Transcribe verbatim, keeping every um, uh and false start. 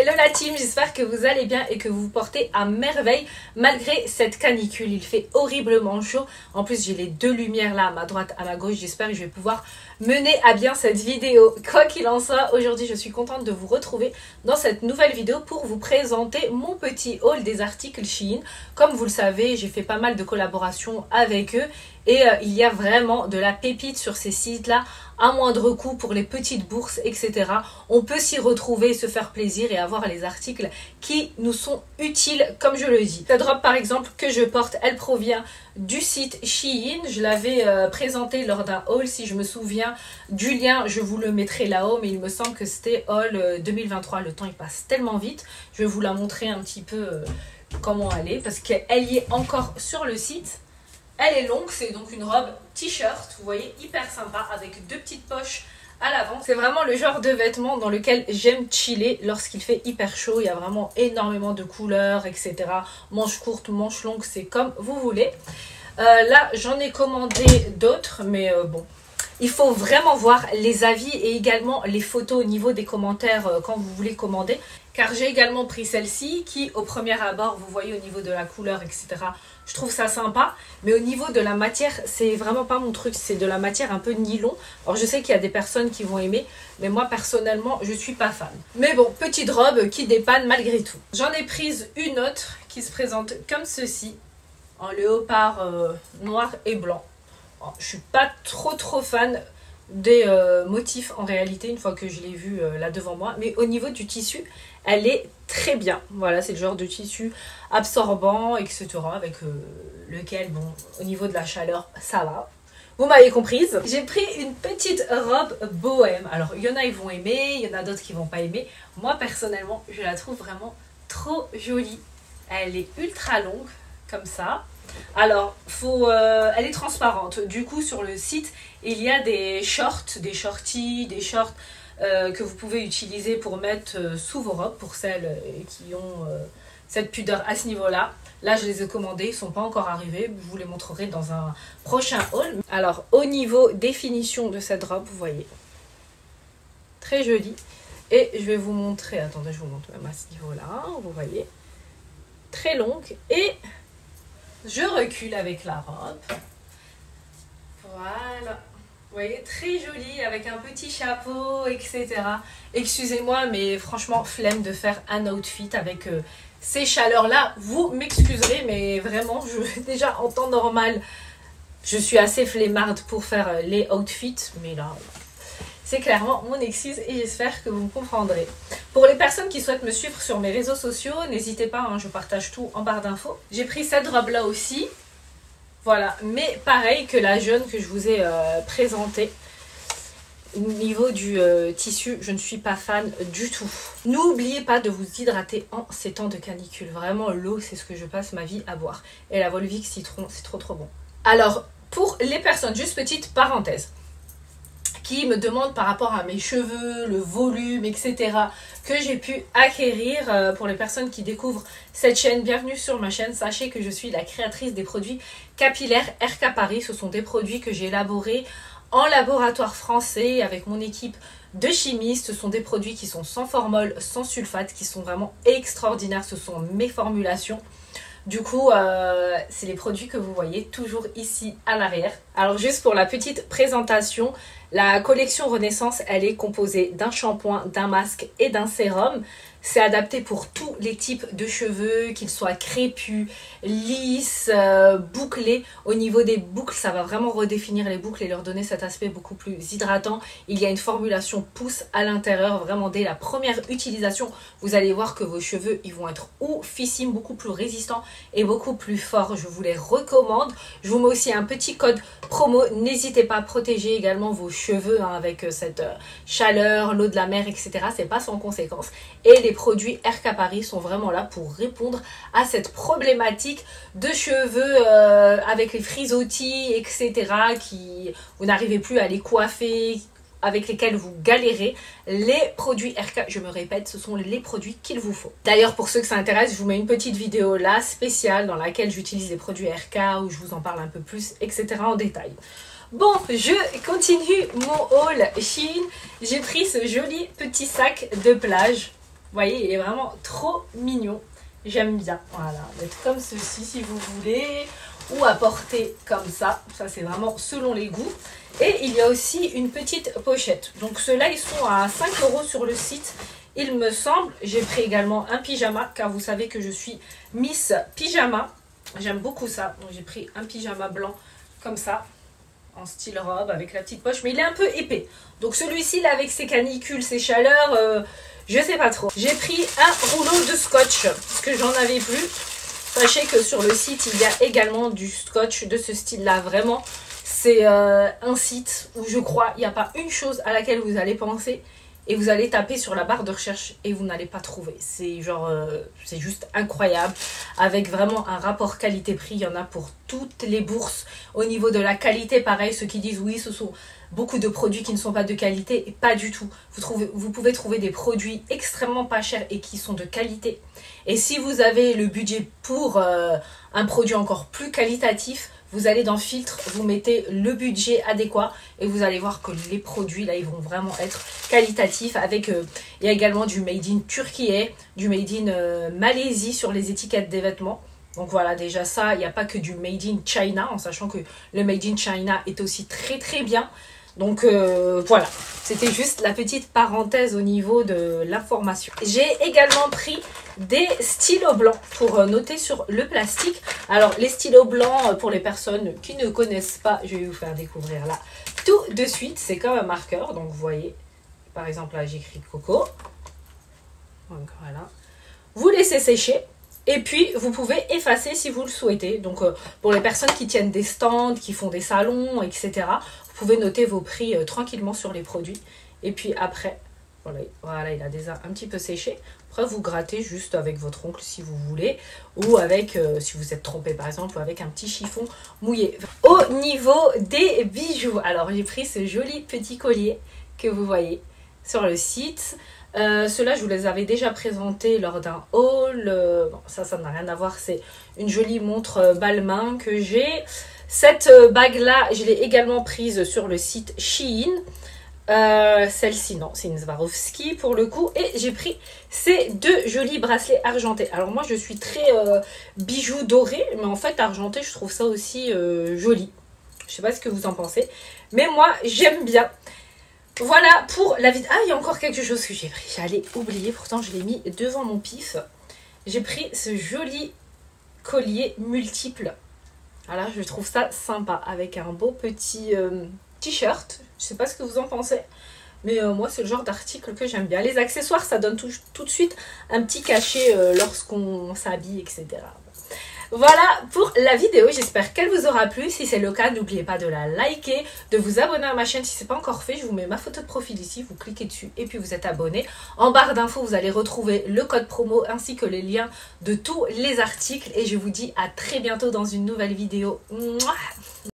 Hello la team, j'espère que vous allez bien et que vous vous portez à merveille malgré cette canicule. Il fait horriblement chaud. En plus, j'ai les deux lumières là, à ma droite, à ma gauche. J'espère que je vais pouvoir mener à bien cette vidéo. Quoi qu'il en soit, aujourd'hui, je suis contente de vous retrouver dans cette nouvelle vidéo pour vous présenter mon petit haul des articles Shein. Comme vous le savez, j'ai fait pas mal de collaborations avec eux. Et euh, il y a vraiment de la pépite sur ces sites-là, à moindre coût pour les petites bourses, et cetera. On peut s'y retrouver, se faire plaisir et avoir les articles qui nous sont utiles, comme je le dis. La drop, par exemple, que je porte, elle provient du site Shein. Je l'avais euh, présenté lors d'un haul, si je me souviens du lien, je vous le mettrai là-haut, mais il me semble que c'était haul euh, deux mille vingt-trois. Le temps, il passe tellement vite. Je vais vous la montrer un petit peu euh, comment elle est, parce qu'elle y est encore sur le site. Elle est longue, c'est donc une robe t-shirt, vous voyez, hyper sympa, avec deux petites poches à l'avant. C'est vraiment le genre de vêtement dans lequel j'aime chiller lorsqu'il fait hyper chaud. Il y a vraiment énormément de couleurs, et cetera. Manches courtes, manches longues, c'est comme vous voulez. Euh, là, j'en ai commandé d'autres, mais euh, bon... Il faut vraiment voir les avis et également les photos au niveau des commentaires quand vous voulez commander. Car j'ai également pris celle-ci qui, au premier abord, vous voyez au niveau de la couleur, et cetera. Je trouve ça sympa. Mais au niveau de la matière, c'est vraiment pas mon truc. C'est de la matière un peu nylon. Alors, je sais qu'il y a des personnes qui vont aimer. Mais moi, personnellement, je suis pas fan. Mais bon, petite robe qui dépanne malgré tout. J'en ai prise une autre qui se présente comme ceci. En léopard euh, noir et blanc. Je suis pas trop trop fan des euh, motifs en réalité une fois que je l'ai vue euh, là devant moi, mais au niveau du tissu elle est très bien. Voilà, c'est le genre de tissu absorbant, etc., avec euh, lequel, bon, au niveau de la chaleur ça va. Vous m'avez comprise. J'ai pris une petite robe bohème. Alors il y en a, ils vont aimer, il y en a d'autres qui vont pas aimer. Moi personnellement, je la trouve vraiment trop jolie. Elle est ultra longue comme ça. Alors, faut, euh, elle est transparente. Du coup, sur le site, il y a des shorts, des shorties, des shorts euh, que vous pouvez utiliser pour mettre euh, sous vos robes, pour celles qui ont euh, cette pudeur à ce niveau-là. Là, je les ai commandés, ils ne sont pas encore arrivés. Je vous les montrerai dans un prochain haul. Alors, au niveau des finitions de cette robe, vous voyez, très jolie. Et je vais vous montrer, attendez, je vous montre même à ce niveau-là, vous voyez, très longue et... Je recule avec la robe. Voilà. Vous voyez, très jolie, avec un petit chapeau, et cetera. Excusez-moi, mais franchement, flemme de faire un outfit avec euh, ces chaleurs-là. Vous m'excuserez, mais vraiment, je, déjà en temps normal, je suis assez flemmarde pour faire euh, les outfits. Mais là, c'est clairement mon excuse et j'espère que vous me comprendrez. Pour les personnes qui souhaitent me suivre sur mes réseaux sociaux, n'hésitez pas, hein, je partage tout en barre d'infos. J'ai pris cette robe-là aussi, voilà, mais pareil que la jaune que je vous ai euh, présentée. Au niveau du euh, tissu, je ne suis pas fan du tout. N'oubliez pas de vous hydrater en ces temps de canicule. Vraiment, l'eau, c'est ce que je passe ma vie à boire. Et la Volvic citron, c'est trop trop bon. Alors, pour les personnes, juste petite parenthèse, qui me demandent par rapport à mes cheveux, le volume, et cetera que j'ai pu acquérir. Euh, pour les personnes qui découvrent cette chaîne, bienvenue sur ma chaîne. Sachez que je suis la créatrice des produits capillaires R K Paris. Ce sont des produits que j'ai élaborés en laboratoire français avec mon équipe de chimistes. Ce sont des produits qui sont sans formol, sans sulfate, qui sont vraiment extraordinaires. Ce sont mes formulations. Du coup, euh, c'est les produits que vous voyez toujours ici à l'arrière. Alors juste pour la petite présentation, la collection Renaissance, elle est composée d'un shampoing, d'un masque et d'un sérum. C'est adapté pour tous les types de cheveux, qu'ils soient crépus, lisses, euh, bouclés. Au niveau des boucles, ça va vraiment redéfinir les boucles et leur donner cet aspect beaucoup plus hydratant. Il y a une formulation pousse à l'intérieur. Vraiment, dès la première utilisation, vous allez voir que vos cheveux, ils vont être oufissimes, beaucoup plus résistants et beaucoup plus forts. Je vous les recommande. Je vous mets aussi un petit code promo. N'hésitez pas à protéger également vos cheveux. cheveux hein, avec cette euh, chaleur, l'eau de la mer, et cetera. C'est pas sans conséquence. Et les produits R K Paris sont vraiment là pour répondre à cette problématique de cheveux euh, avec les frisottis, et cetera. Qui vous n'arrivez plus à les coiffer, avec lesquels vous galérez. Les produits R K, je me répète, ce sont les produits qu'il vous faut. D'ailleurs, pour ceux que ça intéresse, je vous mets une petite vidéo là spéciale dans laquelle j'utilise les produits R K, où je vous en parle un peu plus, et cetera en détail. Bon, je continue mon haul Shein. J'ai pris ce joli petit sac de plage. Vous voyez, il est vraiment trop mignon. J'aime bien. Voilà, mettre comme ceci si vous voulez, ou à porter comme ça. Ça, c'est vraiment selon les goûts. Et il y a aussi une petite pochette. Donc ceux-là, ils sont à cinq euros sur le site, il me semble. J'ai pris également un pyjama, car vous savez que je suis Miss Pyjama. J'aime beaucoup ça. Donc j'ai pris un pyjama blanc comme ça, en style robe, avec la petite poche. Mais il est un peu épais. Donc celui-ci, là, avec ses canicules, ses chaleurs, euh, je sais pas trop. J'ai pris un rouleau de scotch, parce que j'en avais plus. Sachez que sur le site, il y a également du scotch de ce style-là, vraiment. C'est euh, un site où je crois il n'y a pas une chose à laquelle vous allez penser et vous allez taper sur la barre de recherche et vous n'allez pas trouver. C'est genre, euh, c'est juste incroyable. Avec vraiment un rapport qualité-prix, il y en a pour toutes les bourses. Au niveau de la qualité, pareil, ceux qui disent oui, ce sont beaucoup de produits qui ne sont pas de qualité, et pas du tout. Vous, trouvez, vous pouvez trouver des produits extrêmement pas chers et qui sont de qualité. Et si vous avez le budget pour euh, un produit encore plus qualitatif, vous allez dans filtre, vous mettez le budget adéquat et vous allez voir que les produits, là, ils vont vraiment être qualitatifs. Avec, euh, il y a également du made in Turquie, du made in euh, Malaisie sur les étiquettes des vêtements. Donc voilà, déjà ça, il n'y a pas que du made in China, en sachant que le made in China est aussi très très bien. Donc euh, voilà, c'était juste la petite parenthèse au niveau de l'information. J'ai également pris des stylos blancs pour noter sur le plastique. Alors les stylos blancs, pour les personnes qui ne connaissent pas, je vais vous faire découvrir là tout de suite. C'est comme un marqueur, donc vous voyez, par exemple là j'écris Coco. Donc voilà, vous laissez sécher. Et puis, vous pouvez effacer si vous le souhaitez. Donc, euh, pour les personnes qui tiennent des stands, qui font des salons, et cetera, vous pouvez noter vos prix euh, tranquillement sur les produits. Et puis après, voilà, voilà, il a déjà un petit peu séché. Après, vous grattez juste avec votre ongle si vous voulez. Ou avec, euh, si vous êtes trompé par exemple, ou avec un petit chiffon mouillé. Au niveau des bijoux, alors j'ai pris ce joli petit collier que vous voyez sur le site. Euh, Ceux-là, je vous les avais déjà présentés lors d'un haul. Euh, bon, ça, ça n'a rien à voir. C'est une jolie montre euh, Balmain que j'ai. Cette euh, bague-là, je l'ai également prise sur le site Shein. Euh, Celle-ci, non, c'est une Swarovski pour le coup. Et j'ai pris ces deux jolis bracelets argentés. Alors moi, je suis très euh, bijoux dorés. Mais en fait, argenté, je trouve ça aussi euh, joli. Je ne sais pas ce que vous en pensez. Mais moi, j'aime bien. Voilà pour la vidéo. Ah, il y a encore quelque chose que j'ai pris. J'allais oublier, pourtant je l'ai mis devant mon pif. J'ai pris ce joli collier multiple. Voilà, je trouve ça sympa. Avec un beau petit euh, t-shirt. Je sais pas ce que vous en pensez. Mais euh, moi, c'est le genre d'article que j'aime bien. Les accessoires, ça donne tout, tout de suite un petit cachet euh, lorsqu'on s'habille, et cetera. Voilà pour la vidéo, j'espère qu'elle vous aura plu. Si c'est le cas, n'oubliez pas de la liker, de vous abonner à ma chaîne si ce n'est pas encore fait. Je vous mets ma photo de profil ici, vous cliquez dessus et puis vous êtes abonné. En barre d'infos, vous allez retrouver le code promo ainsi que les liens de tous les articles. Et je vous dis à très bientôt dans une nouvelle vidéo. Mouah.